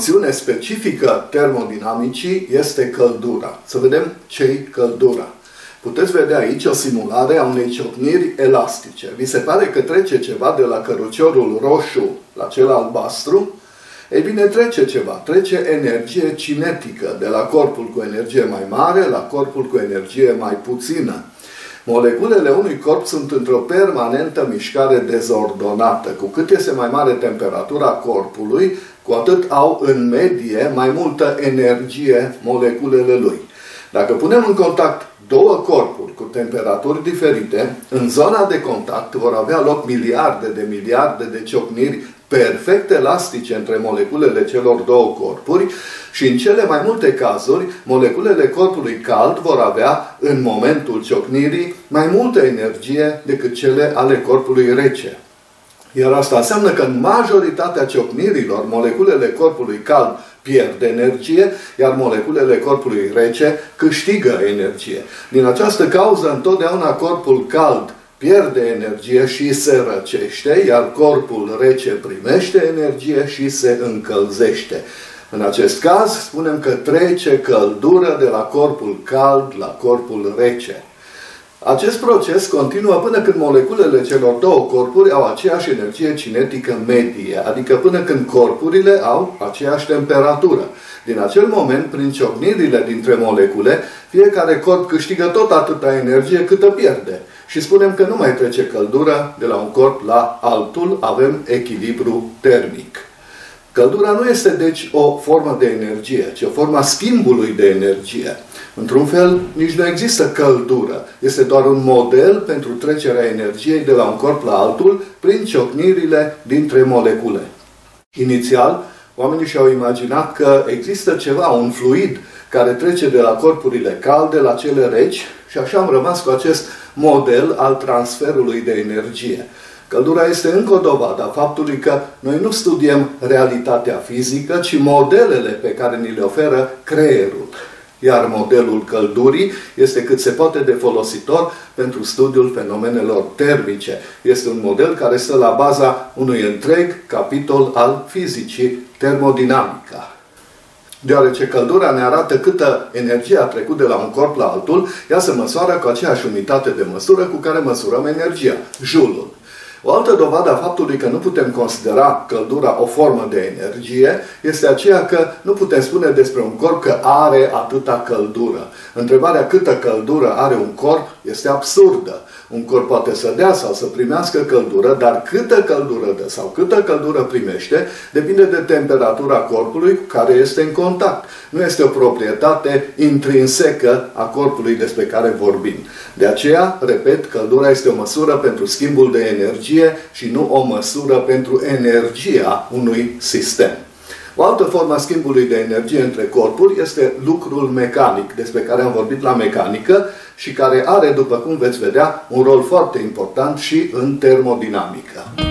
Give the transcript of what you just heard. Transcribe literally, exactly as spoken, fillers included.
noțiune specifică termodinamicii este căldura. Să vedem ce-i căldura. Puteți vedea aici o simulare a unei ciocniri elastice. Vi se pare că trece ceva de la căruciorul roșu la cel albastru? Ei bine, trece ceva. Trece energie cinetică de la corpul cu energie mai mare la corpul cu energie mai puțină. Moleculele unui corp sunt într-o permanentă mișcare dezordonată. Cu cât este mai mare temperatura corpului, cu atât au în medie mai multă energie moleculele lui. Dacă punem în contact două corpuri cu temperaturi diferite, în zona de contact vor avea loc miliarde de miliarde de ciocniri perfect elastice între moleculele celor două corpuri și în cele mai multe cazuri, moleculele corpului cald vor avea în momentul ciocnirii mai multă energie decât cele ale corpului rece. Iar asta înseamnă că în majoritatea ciocnirilor, moleculele corpului cald pierd energie, iar moleculele corpului rece câștigă energie. Din această cauză, întotdeauna corpul cald pierde energie și se răcește, iar corpul rece primește energie și se încălzește. În acest caz, spunem că trece căldură de la corpul cald la corpul rece. Acest proces continuă până când moleculele celor două corpuri au aceeași energie cinetică medie, adică până când corpurile au aceeași temperatură. Din acel moment, prin ciocnirile dintre molecule, fiecare corp câștigă tot atâta energie câtă pierde. Și spunem că nu mai trece căldură de la un corp la altul, avem echilibru termic. Căldura nu este, deci, o formă de energie, ci o formă a schimbului de energie. Într-un fel, nici nu există căldură. Este doar un model pentru trecerea energiei de la un corp la altul prin ciocnirile dintre molecule. Inițial, oamenii și-au imaginat că există ceva, un fluid, care trece de la corpurile calde la cele reci și așa am rămas cu acest model al transferului de energie. Căldura este încă o dovadă a faptului că noi nu studiem realitatea fizică, ci modelele pe care ni le oferă creierul. Iar modelul căldurii este cât se poate de folositor pentru studiul fenomenelor termice. Este un model care stă la baza unui întreg capitol al fizicii, termodinamica. Deoarece căldura ne arată câtă energie a trecut de la un corp la altul, ea se măsoară cu aceeași unitate de măsură cu care măsurăm energia, joule-ul. O altă dovadă a faptului că nu putem considera căldura o formă de energie este aceea că nu putem spune despre un corp că are atâta căldură. Întrebarea câtă căldură are un corp este absurdă. Un corp poate să dea sau să primească căldură, dar câtă căldură dă sau câtă căldură primește depinde de temperatura corpului cu care este în contact. Nu este o proprietate intrinsecă a corpului despre care vorbim. De aceea, repet, căldura este o măsură pentru schimbul de energie și nu o măsură pentru energia unui sistem. O altă formă a schimbului de energie între corpuri este lucrul mecanic, despre care am vorbit la mecanică și care are, după cum veți vedea, un rol foarte important și în termodinamică.